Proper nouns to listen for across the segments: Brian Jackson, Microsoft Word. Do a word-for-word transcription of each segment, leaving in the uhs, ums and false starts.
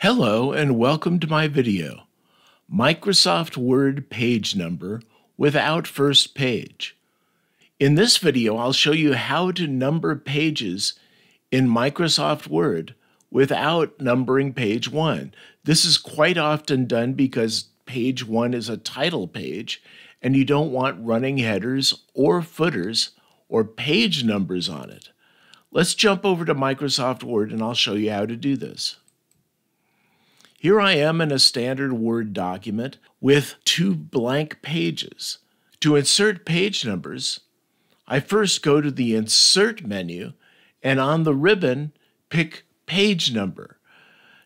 Hello and welcome to my video, Microsoft Word Page Number Without First Page. In this video, I'll show you how to number pages in Microsoft Word without numbering page one. This is quite often done because page one is a title page and you don't want running headers or footers or page numbers on it. Let's jump over to Microsoft Word and I'll show you how to do this. Here I am in a standard Word document with two blank pages. To insert page numbers, I first go to the Insert menu and on the ribbon, pick Page Number.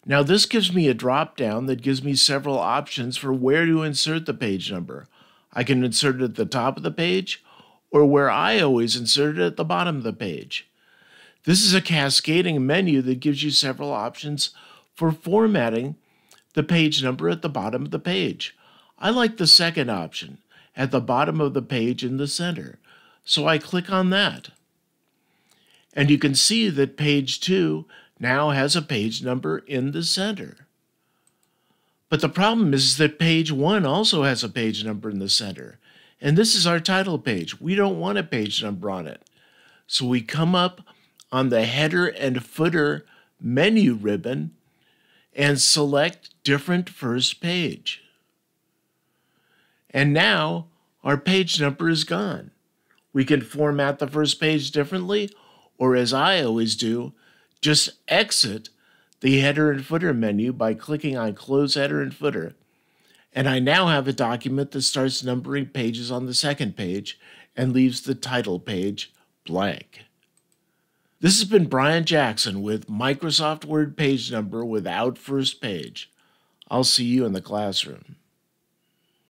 Now this gives me a drop-down that gives me several options for where to insert the page number. I can insert it at the top of the page or where I always insert it at the bottom of the page. This is a cascading menu that gives you several options for formatting the page number at the bottom of the page. I like the second option, at the bottom of the page in the center. So I click on that. And you can see that page two now has a page number in the center. But the problem is that page one also has a page number in the center. And this is our title page. We don't want a page number on it. So we come up on the header and footer menu ribbon and select Different First Page. And now our page number is gone. We can format the first page differently, or as I always do, just exit the header and footer menu by clicking on Close Header and Footer. And I now have a document that starts numbering pages on the second page and leaves the title page blank. This has been Brian Jackson with Microsoft Word Page Number Without First Page. I'll see you in the classroom.